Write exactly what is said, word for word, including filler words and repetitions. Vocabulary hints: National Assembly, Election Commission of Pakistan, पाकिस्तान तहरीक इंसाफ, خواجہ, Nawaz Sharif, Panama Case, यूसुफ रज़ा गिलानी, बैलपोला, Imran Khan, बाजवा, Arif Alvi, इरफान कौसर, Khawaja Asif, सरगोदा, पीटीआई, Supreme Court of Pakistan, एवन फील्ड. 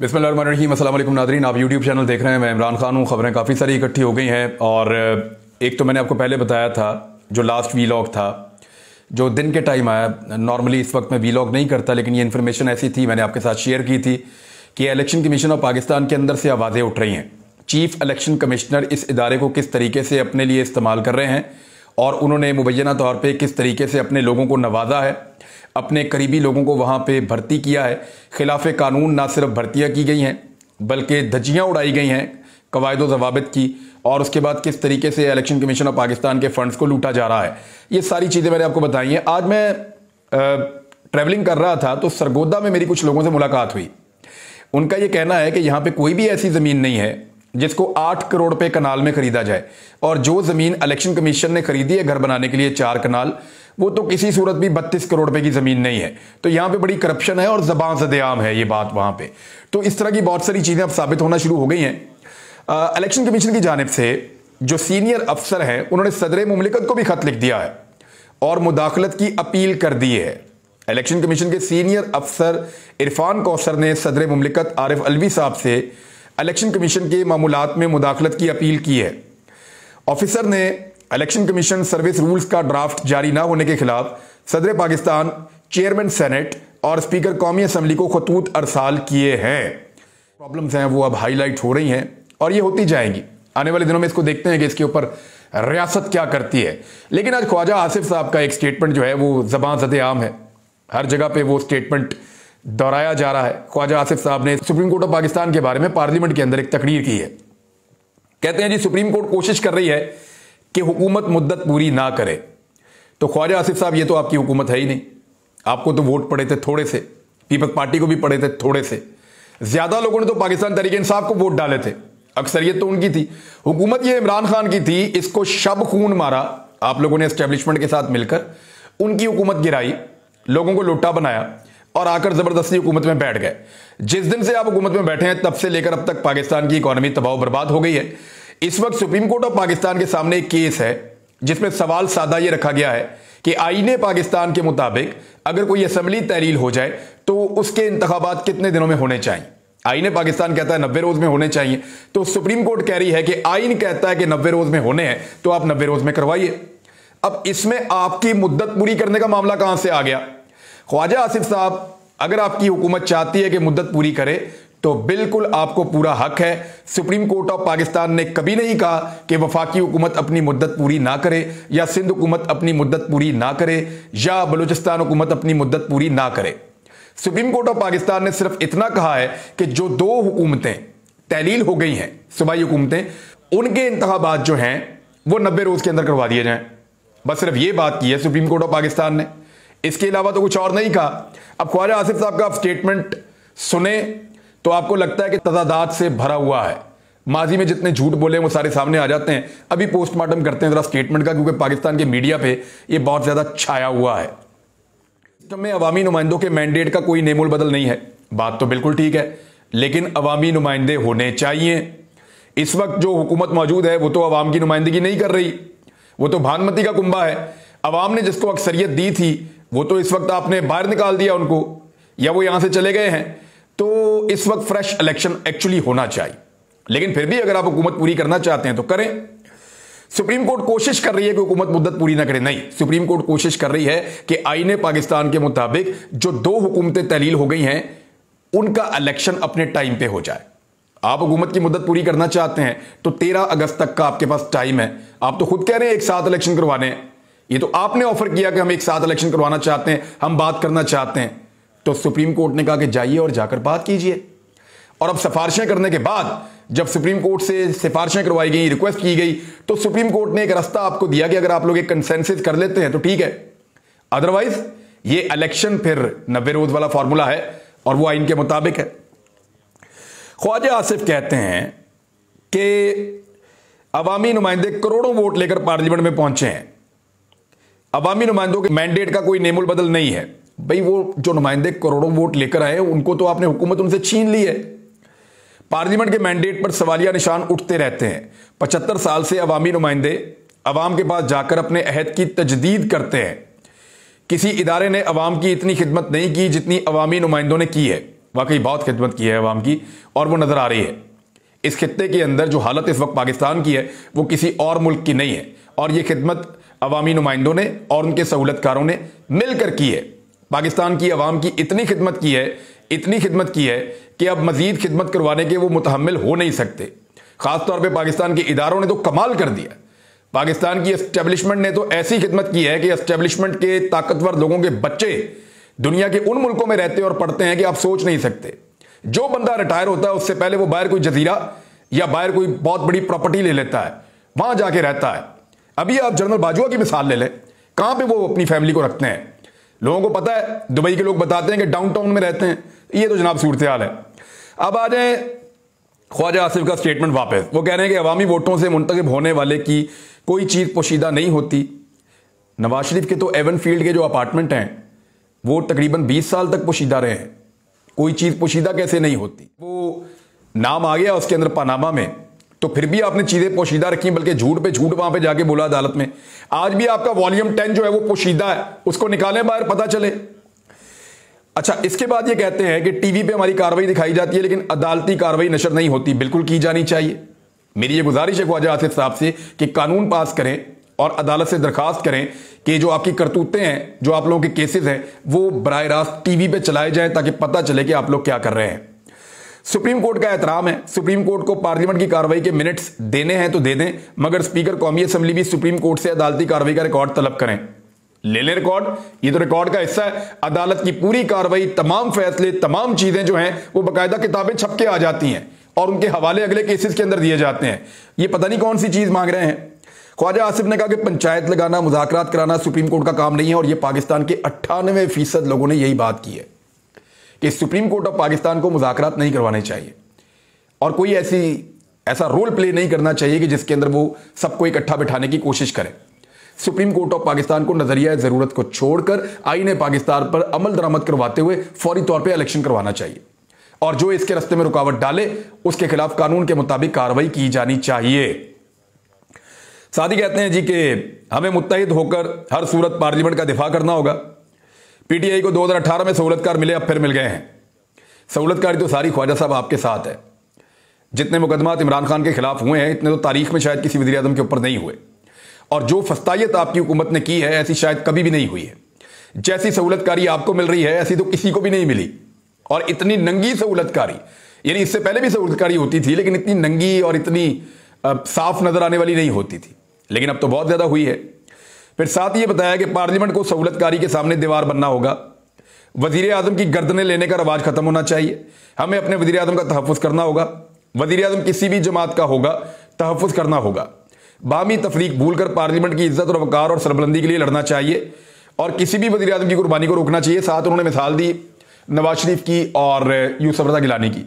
बिस्मिल्लाहिर्रहमानिर्रहीम। अस्सलाम वालेकुम नाज़रीन, आप यूट्यूब चैनल देख रहे हैं, मैं इमरान खान हूँ। ख़बरें काफ़ी सारी इकट्ठी हो गई हैं और एक तो मैंने आपको पहले बताया था जो लास्ट वीलॉग था जो दिन के टाइम आया, नॉर्मली इस वक्त मैं वीलॉग नहीं करता लेकिन ये इन्फॉर्मेशन ऐसी थी, मैंने आपके साथ शेयर की थी कि इलेक्शन कमीशन ऑफ पाकिस्तान के अंदर से आवाज़ें उठ रही हैं। चीफ इलेक्शन कमिश्नर इस इदारे को किस तरीके से अपने लिए इस्तेमाल कर रहे हैं और उन्होंने मुबैना तौर पे किस तरीके से अपने लोगों को नवाजा है, अपने करीबी लोगों को वहाँ पे भर्ती किया है। खिलाफ कानून ना सिर्फ भर्तियाँ की गई हैं बल्कि धज्जियाँ उड़ाई गई हैं कवायद व ज़वाबित की, और उसके बाद किस तरीके से इलेक्शन कमीशन ऑफ पाकिस्तान के फंड्स को लूटा जा रहा है। ये सारी चीज़ें मैंने आपको बताई हैं। आज मैं ट्रैवलिंग कर रहा था तो सरगोदा में मेरी कुछ लोगों से मुलाकात हुई। उनका ये कहना है कि यहाँ पर कोई भी ऐसी ज़मीन नहीं है जिसको आठ करोड़ पे कनाल में खरीदा जाए, और जो ज़मीन इलेक्शन कमीशन ने खरीदी है घर बनाने के लिए चार कनाल, वो तो किसी सूरत भी बत्तीस करोड़ रुपए की ज़मीन नहीं है। तो यहाँ पे बड़ी करप्शन है और ज़बान ज़द-ए-आम है ये बात वहाँ पे। तो इस तरह की बहुत सारी चीज़ें अब साबित होना शुरू हो गई हैं। इलेक्शन कमीशन की जानिब से जो सीनियर अफसर हैं उन्होंने सदर मुमलिकत को भी ख़त लिख दिया है और मुदाखलत की अपील कर दी है। इलेक्शन कमीशन के सीनियर अफसर इरफान कौसर ने सदर मुमलिकत आरिफ अलवी साहब से इलेक्शन कमीशन के मामूलात में मुदाखलत की अपील की है। ऑफिसर ने इलेक्शन कमीशन सर्विस रूल्स का ड्राफ्ट जारी ना होने के खिलाफ सदर पाकिस्तान, चेयरमैन सेनेट और स्पीकर कौमी असम्बली को खतूत अरसाल किए हैं। प्रॉब्लम्स हैं वो अब हाईलाइट हो रही हैं और ये होती जाएंगी। आने वाले दिनों में इसको देखते हैं कि इसके ऊपर रियासत क्या करती है। लेकिन आज ख्वाजा आसिफ साहब का एक स्टेटमेंट जो है वो ज़बान ज़द-ए-आम है, हर जगह पर वो स्टेटमेंट दोहराया जा रहा है। ख्वाजा आसिफ साहब ने सुप्रीम कोर्ट ऑफ पाकिस्तान के बारे में पार्लियामेंट के अंदर एक तकरीर की है। कहते हैं जी सुप्रीम कोर्ट कोशिश कर रही है कि हुकूमत मुद्दत पूरी ना करे। तो ख्वाजा आसिफ साहब ये तो आपकी हुकूमत है ही नहीं, आपको तो वोट पड़े थे थोड़े से, पीपल्स पार्टी को भी पड़े थे थोड़े से, ज्यादा लोगों ने तो पाकिस्तान तहरीक इंसाफ को वोट डाले थे, अक्सरियत तो उनकी थी। हुकूमत ये इमरान खान की थी, इसको शब खून मारा आप लोगों ने एस्टेब्लिशमेंट के साथ मिलकर, उनकी हुकूमत गिराई, लोगों को लोटा बनाया और आकर जबरदस्ती हुकूमत में बैठ गए। जिस दिन से आप हुकूमत में बैठे हैं तब से लेकर अब तक पाकिस्तान की इकोनॉमी तबाह बर्बाद हो गई है। इस वक्त सुप्रीम कोर्ट ऑफ पाकिस्तान के सामने एक केस है जिसमें सवाल सादा ये रखा गया है कि आईने पाकिस्तान के मुताबिक अगर कोई असम्बली तहलील हो जाए तो उसके इंतखाबात कितने दिनों में होने चाहिए। आईने पाकिस्तान कहता है नब्बे रोज में होने चाहिए, तो सुप्रीम कोर्ट कह रही है कि आईन कहता है कि नब्बे रोज में होने हैं तो आप नब्बे रोज में करवाइए। अब इसमें आपकी मुद्दत पूरी करने का मामला कहां से आ गया? ख्वाजा आसिफ साहब, अगर आपकी हुकूमत चाहती है कि मुद्दत पूरी करे तो बिल्कुल आपको पूरा हक है। सुप्रीम कोर्ट ऑफ पाकिस्तान ने कभी नहीं कहा कि वफाकी हुकूमत अपनी मुद्दत पूरी ना करे, या सिंध हुकूमत अपनी मुद्दत पूरी ना करे, या बलूचिस्तान हुकूमत अपनी मुद्दत पूरी ना करे। सुप्रीम कोर्ट ऑफ पाकिस्तान ने सिर्फ इतना कहा है कि जो दो हुकूमतें तहलील हो गई हैं, सूबाई हुकूमतें, उनके इंतखाबात जो हैं वो नब्बे रोज के अंदर करवा दिए जाएं। बस सिर्फ ये बात की है सुप्रीम कोर्ट ऑफ पाकिस्तान ने, इसके अलावा तो कुछ और नहीं कहा। अब ख्वाजा आसिफ साहब का आप स्टेटमेंट सुने तो आपको लगता है कि तजादात से भरा हुआ है, माजी में जितने झूठ बोले वो सारे सामने आ जाते हैं। अभी पोस्टमार्टम करते हैं जरा स्टेटमेंट का, क्योंकि पाकिस्तान के मीडिया पे ये बहुत ज्यादा छाया हुआ है। सिस्टम में अवामी नुमाइंदों के मैंडेट का कोई नेमोल बदल नहीं है, बात तो बिल्कुल ठीक है, लेकिन अवामी नुमाइंदे होने चाहिए। इस वक्त जो हुकूमत मौजूद है वो तो अवाम की नुमाइंदगी नहीं कर रही, वो तो भानमती का कुंबा है। अवाम ने जिसको अक्सरियत दी थी वो तो इस वक्त आपने बाहर निकाल दिया उनको, या वो यहां से चले गए हैं। तो इस वक्त फ्रेश इलेक्शन एक्चुअली होना चाहिए, लेकिन फिर भी अगर आप हुकूमत पूरी करना चाहते हैं तो करें। सुप्रीम कोर्ट कोशिश कर रही है कि हुकूमत मुद्दत पूरी ना करे, नहीं, सुप्रीम कोर्ट कोशिश कर रही है कि आईने पाकिस्तान के मुताबिक जो दो हुकूमतें तहलील हो गई हैं उनका इलेक्शन अपने टाइम पे हो जाए। आप हुकूमत की मुद्दत पूरी करना चाहते हैं तो तेरह अगस्त तक का आपके पास टाइम है। आप तो खुद कह रहे हैं एक साथ इलेक्शन करवाने हैं, ये तो आपने ऑफर किया कि हम एक साथ इलेक्शन करवाना चाहते हैं, हम बात करना चाहते हैं। तो सुप्रीम कोर्ट ने कहा कि जाइए और जाकर बात कीजिए। और अब सिफारिशें करने के बाद जब सुप्रीम कोर्ट से सिफारिशें करवाई गई, रिक्वेस्ट की गई, तो सुप्रीम कोर्ट ने एक रास्ता आपको दिया कि अगर आप लोग एक कंसेंसस कर लेते हैं तो ठीक है, अदरवाइज ये इलेक्शन फिर नब्बे रोज वाला फॉर्मूला है और वो आइन के मुताबिक है। ख्वाजा आसिफ कहते हैं कि अवामी नुमाइंदे करोड़ों वोट लेकर पार्लियामेंट में पहुंचे हैं, अवामी नुमाइंदों के मैंडेट का कोई नेमुल बदल नहीं है। भाई वो जो नुमाइंदे करोड़ों वोट लेकर आए उनको तो आपने हुकूमत उनसे छीन ली है। पार्लियामेंट के मैंडेट पर सवालिया निशान उठते रहते हैं। पचहत्तर साल से अवामी नुमाइंदे अवाम के पास जाकर अपने अहद की तजदीद करते हैं। किसी इदारे ने अवाम की इतनी खिदमत नहीं की जितनी अवामी नुमाइंदों ने की है। वाकई बहुत खिदमत की है अवाम की और वो नजर आ रही है। इस खित्ते के अंदर जो हालत इस वक्त पाकिस्तान की है वो किसी और मुल्क की नहीं है और ये खिदमत अवामी नुमाइंदों ने और उनके सहूलतकारों ने मिलकर की है। पाकिस्तान की अवाम की इतनी खिदमत की है इतनी खिदमत की है कि अब मजीद खिदमत करवाने के वो मुतहम्मिल हो नहीं सकते। खासतौर पर पाकिस्तान के इदारों ने तो कमाल कर दिया। पाकिस्तान की एस्टेब्लिशमेंट ने तो ऐसी खिदमत की है कि एस्टेब्लिशमेंट के ताकतवर लोगों के बच्चे दुनिया के उन मुल्कों में रहते हैं और पढ़ते हैं कि आप सोच नहीं सकते। जो बंदा रिटायर होता है उससे पहले वो बाहर कोई जजीरा या बाहर कोई बहुत बड़ी प्रॉपर्टी ले लेता है, वहां जाके रहता है। अभी आप जनरल बाजवा की मिसाल ले लें, कहां पे वो अपनी फैमिली को रखते हैं। लोगों को पता है, दुबई के लोग बताते हैं कि डाउनटाउन में रहते हैं। ये तो जनाब सूरत हाल है। अब आ जाए ख्वाजा आसिफ का स्टेटमेंट वापस। वो कह रहे हैं कि अवामी वोटों से मुंतखब होने वाले की कोई चीज़ पोशीदा नहीं होती। नवाज शरीफ के तो एवन फील्ड के जो अपार्टमेंट हैं वो तकरीबन बीस साल तक पोशीदा रहे हैं। कोई चीज़ पोशीदा कैसे नहीं होती? वो नाम आ गया उसके अंदर पानामा में, तो फिर भी आपने चीज़ें पोशीदा रखी, बल्कि झूठ पे झूठ वहाँ पे जाके बोला अदालत में। आज भी आपका वॉल्यूम टेन जो है वो पोशीदा है, उसको निकालें बाहर, पता चले। अच्छा, इसके बाद ये कहते हैं कि टीवी पे हमारी कार्रवाई दिखाई जाती है लेकिन अदालती कार्रवाई नशर नहीं होती। बिल्कुल की जानी चाहिए। मेरी ये गुजारिश है ख्वाजा आसिफ साहब से कि कानून पास करें और अदालत से दरखास्त करें कि जो आपकी करतूतें हैं, जो आप लोगों के केसेस हैं, वो बराह रास्त टीवी पे चलाए जाएं ताकि पता चले कि आप लोग क्या कर रहे हैं। सुप्रीम कोर्ट का एहतराम है। सुप्रीम कोर्ट को पार्लियामेंट की कार्रवाई के मिनट्स देने हैं तो दे दें, मगर स्पीकर कौमी असम्बली भी सुप्रीम कोर्ट से अदालती कार्रवाई का रिकॉर्ड तलब करें। ले लें रिकॉर्ड, ये तो रिकॉर्ड का हिस्सा है। अदालत की पूरी कार्रवाई, तमाम फैसले, तमाम चीजें जो हैं वो बाकायदा किताबें छप के आ जाती हैं और उनके हवाले अगले केसेस के अंदर दिए जाते हैं। ये पता नहीं कौन सी चीज मांग रहे हैं। ख्वाजा आसिफ ने कहा कि पंचायत लगाना, मुज़ाकरात कराना सुप्रीम कोर्ट का काम नहीं है और ये पाकिस्तान के अट्ठानवे फीसद लोगों ने यही बात की है कि सुप्रीम कोर्ट ऑफ पाकिस्तान को मुज़ाकरात नहीं करवाने चाहिए और कोई ऐसी ऐसा रोल प्ले नहीं करना चाहिए कि जिसके अंदर वो सबको इकट्ठा बिठाने की कोशिश करें। सुप्रीम कोर्ट ऑफ पाकिस्तान को नजरिया जरूरत को छोड़कर आईने पाकिस्तान पर अमल दरामद करवाते हुए फौरी तौर पर इलेक्शन करवाना चाहिए और जो इसके रास्ते में रुकावट डाले उसके खिलाफ कानून के मुताबिक कार्रवाई की जानी चाहिए। साथ ही कहते हैं जी कि हमें मुत्तहिद होकर हर सूरत पार्लियामेंट का दिफा करना होगा। पीटीआई को दो हज़ार अठारह में सहूलतकार मिले, अब फिर मिल गए हैं। सहूलतकारी तो सारी ख्वाजा साहब आपके साथ है। जितने मुकदमात इमरान खान के खिलाफ हुए हैं इतने तो तारीख में शायद किसी वज़ीर आज़म के ऊपर नहीं हुए और जो फस्तायत आपकी हुकूमत ने की है ऐसी शायद कभी भी नहीं हुई है। जैसी सहूलतकारी आपको मिल रही है ऐसी तो किसी को भी नहीं मिली और इतनी नंगी सहूलतकारी, यानी इससे पहले भी सहूलतकारी होती थी लेकिन इतनी नंगी और इतनी साफ नजर आने वाली नहीं होती थी, लेकिन अब तो बहुत ज्यादा हुई है। फिर साथ ही ये बताया कि पार्लियामेंट को सहूलतकारी के सामने दीवार बनना होगा। वजीर आजम की गर्दनें लेने का रवाज खत्म होना चाहिए। हमें अपने वजीर आजम का तहफ़ुज़ करना होगा। वजीर आजम किसी भी जमात का होगा तहफ़ुज़ करना होगा। बामी तफरीक भूलकर पार्लियामेंट की इज्जत और वकार और सरबलंदी के लिए लड़ना चाहिए और किसी भी वज़ीर आज़म की कुर्बानी को रोकना चाहिए। साथ उन्होंने मिसाल दी नवाज शरीफ की और यूसुफ रज़ा गिलानी की।